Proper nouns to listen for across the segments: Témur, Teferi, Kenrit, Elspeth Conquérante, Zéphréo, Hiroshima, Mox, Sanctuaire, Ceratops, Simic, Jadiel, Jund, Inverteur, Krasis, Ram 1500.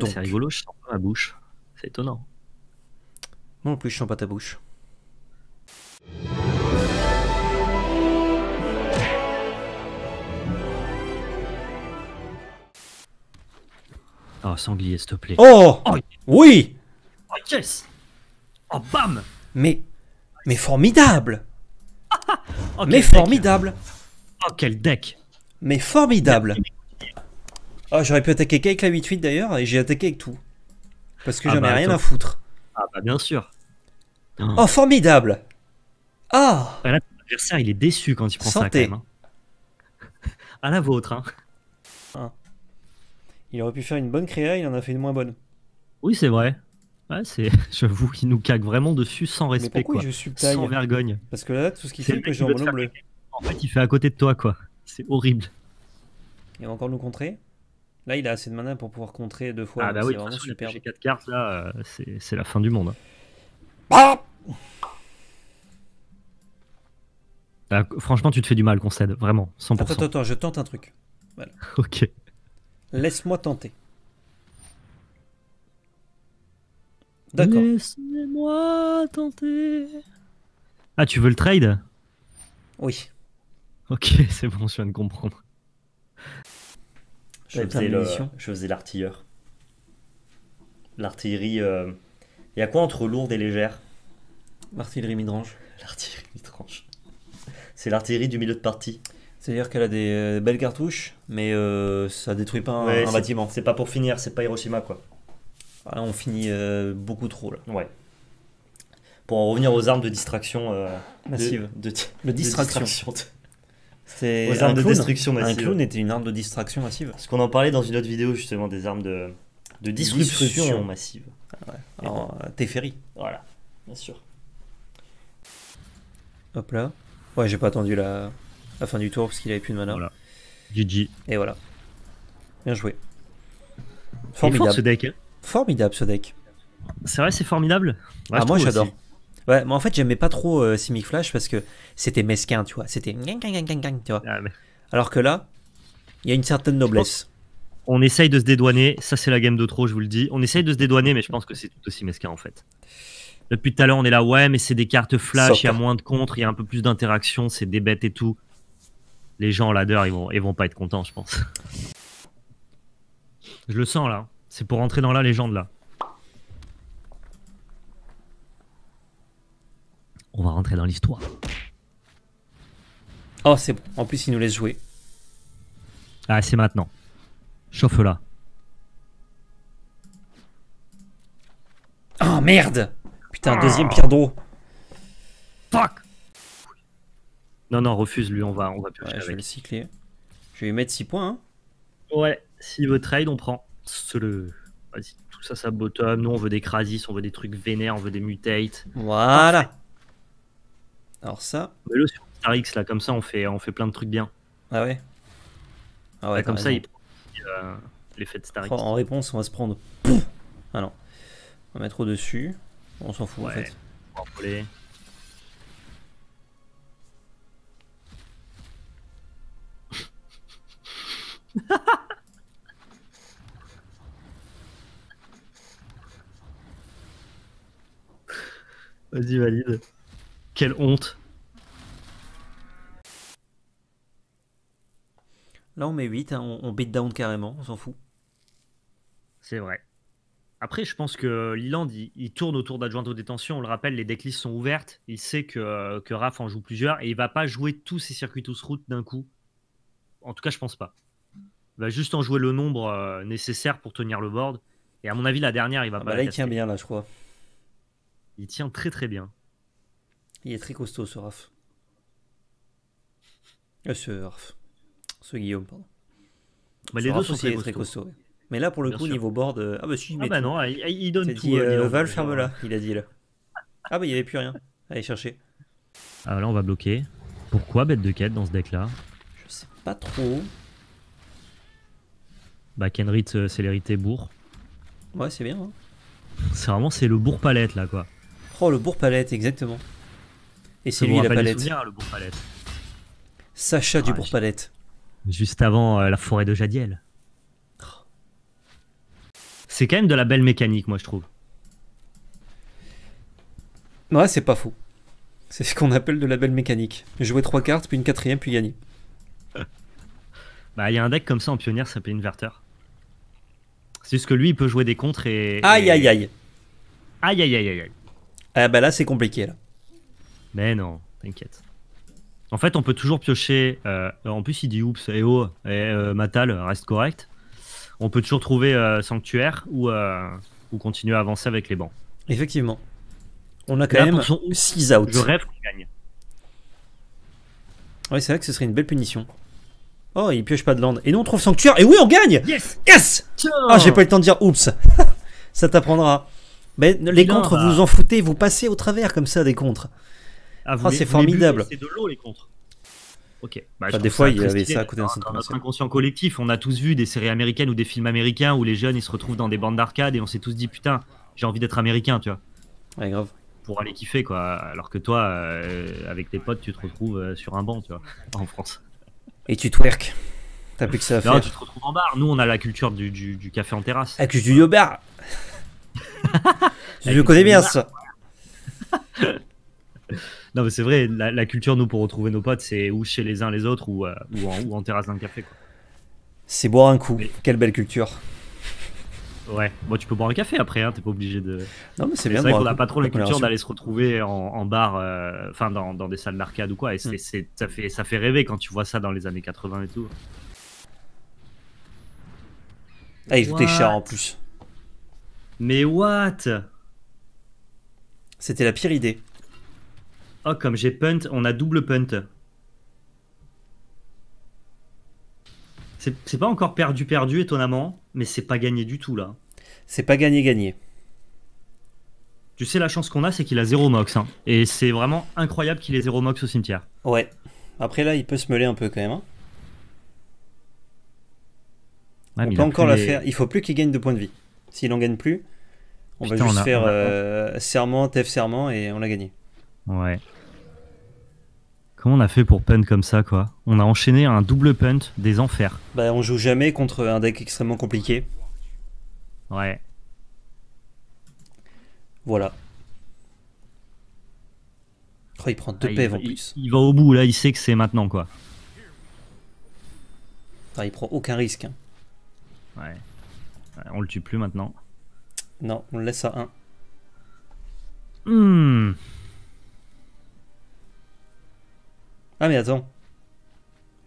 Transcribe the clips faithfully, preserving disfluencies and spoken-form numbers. C'est rigolo, je sens pas ma bouche. C'est étonnant. Moi non plus, je sens pas ta bouche. Oh, sanglier, s'il te plaît. Oh, oh oui. Oh, yes. Oh, bam. Mais... Mais formidable. Oh, mais formidable deck. Oh, quel deck. Mais formidable. Oh, j'aurais pu attaquer qu'avec la huit huit d'ailleurs, et j'ai attaqué avec tout. Parce que ah j'en bah, ai rien attends. à foutre. Ah bah bien sûr. Oh, oh formidable. Ah oh. Là, l'adversaire, il est déçu quand il prend Santé. ça quand même. Hein. À la vôtre. Hein. Ah. Il aurait pu faire une bonne créa, il en a fait une moins bonne. Oui, c'est vrai. Ouais, c'est, j'avoue, il nous cague vraiment dessus sans respect. Mais pourquoi quoi. Je subtaille, sans vergogne. Parce que là, tout ce qu'il fait, que j'ai en mono bleu. En fait, il fait à côté de toi, quoi. C'est horrible. Il va encore nous contrer. Là, il a assez de mana pour pouvoir contrer deux fois. Ah bah oui, vraiment super. J'ai quatre cartes, là, c'est la fin du monde. Ah bah, franchement, tu te fais du mal, concède. Vraiment, cent pour cent. Attends, attends, je tente un truc. Voilà. Ok. Laisse-moi tenter. D'accord. Laisse-moi tenter. Ah, tu veux le trade? Oui. Ok, c'est bon, je viens de comprendre. Je faisais, le, je faisais l'artilleur. L'artillerie... Euh... Il y a quoi entre lourde et légère? L'artillerie midrange. L'artillerie midrange. C'est l'artillerie du milieu de partie. C'est-à-dire qu'elle a des belles cartouches, mais euh, ça détruit pas un, ouais, un bâtiment. C'est pas pour finir, c'est pas Hiroshima, quoi. Ah, on finit euh, beaucoup trop là. Ouais. Pour en revenir aux armes de distraction euh, massive. De, de, de distraction. De distraction. Aux armes de destruction massive. Un clown était une arme de distraction massive. Parce qu'on en parlait dans une autre vidéo justement des armes de, de disruption, disruption massive. Ah ouais. En euh, Teferi. Voilà, bien sûr. Hop là. Ouais, j'ai pas attendu la, la fin du tour parce qu'il avait plus de mana. Voilà. G G. Et voilà. Bien joué. Formidable fort, ce deck. Hein. Formidable ce deck. C'est vrai, c'est formidable. Ouais, ah moi j'adore. Ouais, mais en fait j'aimais pas trop euh, Simic Flash parce que c'était mesquin, tu vois. C'était tu vois. Ah, mais... Alors que là, il y a une certaine noblesse. On essaye de se dédouaner. Ça c'est la game de trop, je vous le dis. On essaye de se dédouaner, mais je pense que c'est tout aussi mesquin en fait. Là, depuis tout à l'heure, on est là. Ouais, mais c'est des cartes flash. Il y a moins de contre, il y a un peu plus d'interaction, c'est des bêtes et tout. Les gens en ladder, ils vont, ils vont pas être contents, je pense. Je le sens là. C'est pour rentrer dans la légende là. On va rentrer dans l'histoire. Oh c'est bon, en plus il nous laisse jouer. Ah c'est maintenant. Chauffe là. Oh merde. Putain, deuxième pire draw. Fuck. Non non, refuse lui, on va on va piocher ouais, avec. Je vais le cycler. Je vais lui mettre six points. Hein. Ouais, s'il veut trade, on prend. Le... Vas-y, tout ça, ça bottom. Nous, on veut des Krasis, on veut des trucs vénères, on veut des mutates. Voilà. Parfait. Alors ça... Mets-le sur Starix, là, comme ça, on fait, on fait plein de trucs bien. Ah ouais, ah ouais là, comme raison. ça, il prend euh, l'effet de Starix. En réponse, on va se prendre... Pouf ah non. On va mettre au-dessus. On s'en fout, ouais. en fait. On va voler. Vas-y, valide. Quelle honte. Là, on met huit, hein, on, on beat down carrément, on s'en fout. C'est vrai. Après, je pense que Leland, il, il tourne autour d'adjointe aux détentions. On le rappelle, les decklists sont ouvertes. Il sait que, que Raph en joue plusieurs et il va pas jouer tous ses circuits tous route d'un coup. En tout cas, je pense pas. Il va juste en jouer le nombre euh, nécessaire pour tenir le board. Et à mon avis, la dernière, il va ah, pas bah, la Là, casser. Il tient bien, là, je crois. Il tient très très bien. Il est très costaud ce Raph. Euh, ce Raph. Ce Guillaume, pardon. Bah, les deux sont très, très costauds. Ouais. Mais là, pour le bien coup, sûr. niveau board. Euh... Ah bah si, mais. Ah bah tout. non, il, il donne tout. Dit, euh, Val, ferme-la, il a dit là. Ah bah il n'y avait plus rien. Allez chercher. Ah là, on va bloquer. Pourquoi bête de quête dans ce deck là? Je sais pas trop. Bah, Kenrit, euh, célérité, bourg. Ouais, c'est bien. Hein. C'est vraiment c'est le bourg palette là quoi. Oh le bourg palette exactement. Et c'est lui la palette. Souvenirs, le bourg palette. Sacha ah, du bourg palette. Juste avant euh, la forêt de Jadiel. C'est quand même de la belle mécanique, moi, je trouve. Ouais, c'est pas faux. C'est ce qu'on appelle de la belle mécanique. Jouer trois cartes, puis une quatrième, puis gagner. Bah, il y a un deck comme ça en pionnière, ça s'appelle Inverteur. C'est juste que lui, il peut jouer des contres et... Aïe, aïe, aïe. Aïe, aïe, aïe, aïe. Ah bah là, c'est compliqué, là. Mais non, t'inquiète. En fait, on peut toujours piocher... Euh, en plus, il dit oups, et oh, et euh, Matal reste correct. On peut toujours trouver euh, Sanctuaire ou, euh, ou continuer à avancer avec les bancs. Effectivement. On a quand là, même six outs. Je rêve qu'on gagne. Ouais, c'est vrai que ce serait une belle punition. Oh, il pioche pas de land. Et nous, on trouve Sanctuaire. Et oui, on gagne. Yes. Yes. Ah, j'ai pas eu le temps de dire oups. Ça t'apprendra. Mais les non, contres, bah... vous en foutez. Vous passez au travers comme ça des contres. Ah, ah c'est formidable. C'est de l'eau, les contres. Ok. Bah, enfin, des fois, il y avait ça à côté d'un centre. Notre inconscient collectif, on a tous vu des séries américaines ou des films américains où les jeunes ils se retrouvent dans des bandes d'arcade et on s'est tous dit putain, j'ai envie d'être américain, tu vois. Ouais, grave. Pour aller kiffer, quoi. Alors que toi, euh, avec tes potes, tu te retrouves euh, sur un banc, tu vois, en France. Et tu twerk. T'as plus que ça à faire. Non, tu te retrouves en bar. Nous, on a la culture du, du, du café en terrasse. Avec du yo bar. Je le connais bien, bar, ça. Non, mais c'est vrai, la, la culture, nous, pour retrouver nos potes, c'est ou chez les uns les autres ou, euh, ou, en, ou en terrasse d'un café, quoi. C'est boire un coup. Mais... Quelle belle culture. Ouais, bon, tu peux boire un café après, hein, t'es pas obligé de... Non, mais c'est bien. C'est vrai qu'on n'a pas trop la culture d'aller se retrouver en, en bar, enfin euh, dans, dans des salles d'arcade ou quoi, et c'est, c'est, ça, fait, ça fait rêver quand tu vois ça dans les années quatre-vingts et tout. Avec tous tes chars en plus. Mais what? C'était la pire idée. Oh, comme j'ai punt, on a double punt. C'est pas encore perdu, perdu, étonnamment, mais c'est pas gagné du tout, là. C'est pas gagné, gagné. Tu sais, la chance qu'on a, c'est qu'il a zéro mox. Hein, et c'est vraiment incroyable qu'il ait zéro mox au cimetière. Ouais. Après, là, il peut se mêler un peu, quand même. Hein. Ouais, on peut encore la les... faire. Il faut plus qu'il gagne de points de vie. S'il en gagne plus, on Putain, va juste on a, faire a... euh, serment, tef serment, et on a gagné. Ouais. Comment on a fait pour punt comme ça, quoi? On a enchaîné un double punt des enfers. Bah, on joue jamais contre un deck extrêmement compliqué. Ouais. Voilà. Oh, il prend deux ah, pèves en plus. Il, il va au bout, là, il sait que c'est maintenant, quoi. Ah, il prend aucun risque. Hein. Ouais. On le tue plus maintenant. Non, on le laisse à un. Hmm. Ah mais attends,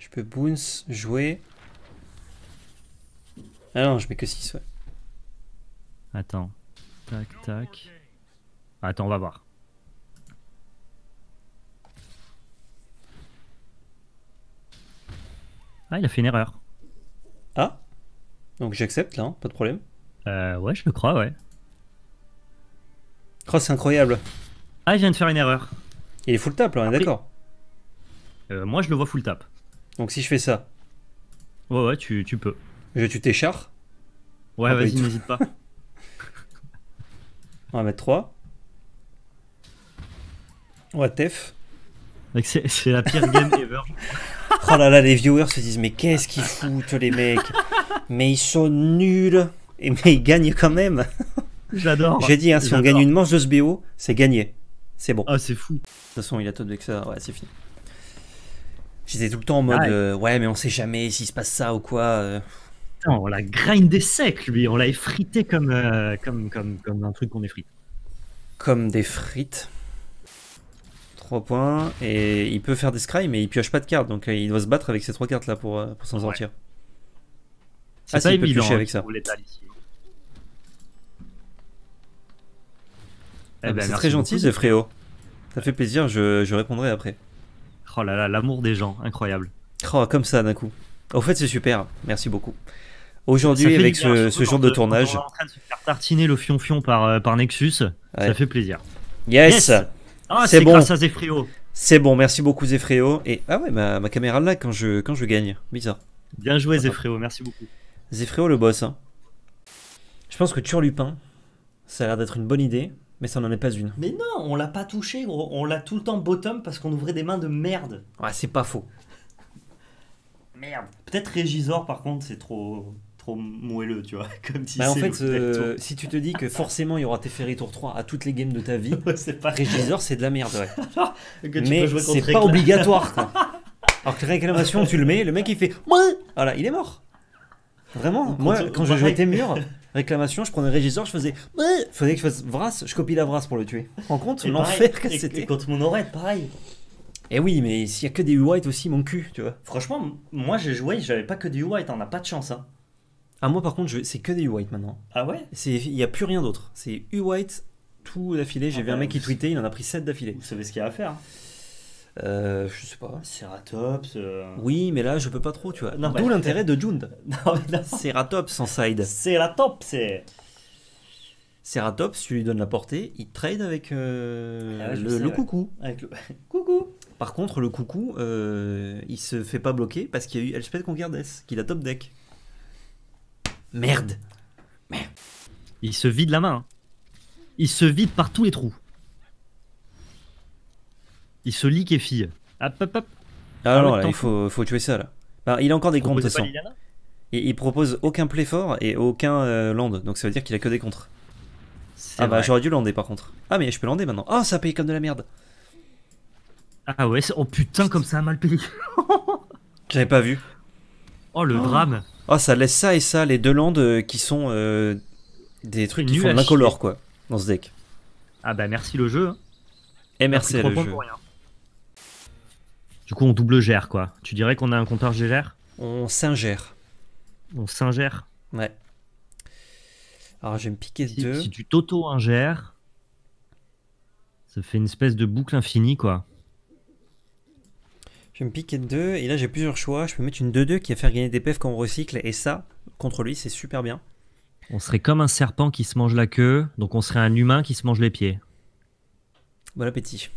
je peux bounce, jouer... Ah non, je mets que six, ouais. Attends, tac, tac... Attends, on va voir. Ah, il a fait une erreur. Ah, donc j'accepte là, hein, pas de problème. Euh, ouais, je le crois, ouais. Oh, c'est incroyable. Ah, il vient de faire une erreur. Il est full tap, là, on est d'accord. Euh, moi je le vois full tap. Donc si je fais ça. Ouais ouais tu, tu peux. Je tue tes chars. Ouais ah, vas-y n'hésite pas. On va mettre trois. On va tef. C'est la pire game ever. Oh là là, les viewers se disent mais qu'est-ce qu'ils foutent les mecs. Mais ils sont nuls. Et mais ils gagnent quand même. J'adore. J'ai dit hein, si on gagne une manche de ce B O, c'est gagné. C'est bon. Ah c'est fou. De toute façon il a tout avec ça, ouais c'est fini. J'étais tout le temps en mode, ah, euh, ouais, mais on sait jamais s'il se passe ça ou quoi. Euh... Putain, on l'a grindé sec, lui. On l'a effrité comme, euh, comme, comme, comme un truc qu'on effrite. Comme des frites. trois points. Et il peut faire des scry, mais il pioche pas de cartes. Donc euh, il doit se battre avec ces trois cartes-là pour, euh, pour s'en ouais. sortir. Ah, ça, il peut piocher avec ça. Eh ah, ben, c'est très gentil, ce fréo. Ça fait plaisir, je, je répondrai après. Oh là là, l'amour des gens, incroyable. Oh, comme ça d'un coup. Au fait, c'est super, merci beaucoup. Aujourd'hui, avec ce, ce genre de tournage. On est en train de se faire tartiner le fion-fion par, par Nexus, ouais. Ça fait plaisir. Yes, yes. Ah, c'est bon. Grâce à Zéphréo. C'est bon, merci beaucoup Zéphréo. Et ah ouais, ma, ma caméra là quand je, quand je gagne, bizarre. Bien joué Zéphréo, merci beaucoup. Zéphréo le boss. Hein. Je pense que Turlupin, ça a l'air d'être une bonne idée. Mais ça n'en est pas une. Mais non, on l'a pas touché, gros. On l'a tout le temps bottom parce qu'on ouvrait des mains de merde. Ouais, c'est pas faux. Merde. Peut-être Régisor, par contre, c'est trop... trop moelleux, tu vois. Comme si bah en fait, euh, si tu te dis que forcément il y aura Teferi tour trois à toutes les games de ta vie, ouais, Régiseur, c'est de la merde, ouais. Que tu mais c'est pas obligatoire, quoi. Alors que réclamation, tu le mets, le mec il fait voilà, il est mort. Vraiment, moi quand on je jouais Témur, réclamation, je prenais Régiseur, je faisais faisait que je fasse Vras, je copie la Vras pour le tuer. En compte l'enfer que c'était. Contre mon oreille, pareil. Et oui, mais s'il y a que des U-White aussi, mon cul, tu vois. Franchement, moi j'ai joué, j'avais pas que des U-White, on a pas de chance, hein. Ah, moi par contre, je... c'est que des U-White maintenant. Ah ouais? Il n'y a plus rien d'autre. C'est U-White tout d'affilée. J'ai ah vu ben, un mec qui tweetait, il en a pris sept d'affilée. Vous savez ce qu'il y a à faire, hein. Euh, je sais pas. Ceratops. Euh... Oui, mais là je peux pas trop, tu vois. D'où l'intérêt de Jund. Non, non. Ceratops en side. Ceratops, c'est. Ceratops, tu lui donnes la portée, il trade avec euh, ah ouais, le, sais, le ouais. coucou. Avec le... coucou. Par contre, le coucou, euh, il se fait pas bloquer parce qu'il y a eu Elspeth Conquérante qui l'a top deck. Merde. Merde. Il se vide la main. Il se vide par tous les trous. Il se liquéfie. Hop, hop, hop. Alors, là, il faut, faut tuer ça, là. Bah, il a encore des comptes, de toute façon. Il, il propose aucun play fort et aucun euh, land, donc ça veut dire qu'il a que des contres. Ah bah, j'aurais dû lander, par contre. Ah, mais je peux lander, maintenant. Oh, ça paye comme de la merde. Ah ouais, oh putain, comme ça a mal payé. J'avais pas vu. Oh, le oh. drame. Oh, ça laisse ça et ça, les deux landes qui sont euh, des trucs qui font de l'incolore, quoi, dans ce deck. Ah bah, merci le jeu. Et merci le jeu. Du coup, on double gère, quoi. Tu dirais qu'on a un compteur gégère? On s'ingère. On s'ingère? Ouais. Alors, je vais me piquer si, deux. Si tu t'auto-ingères, ça fait une espèce de boucle infinie, quoi. Je vais me piquer deux, et là, j'ai plusieurs choix. Je peux mettre une deux deux qui va faire gagner des P F quand on recycle, et ça, contre lui, c'est super bien. On serait comme un serpent qui se mange la queue, donc on serait un humain qui se mange les pieds. Bon appétit.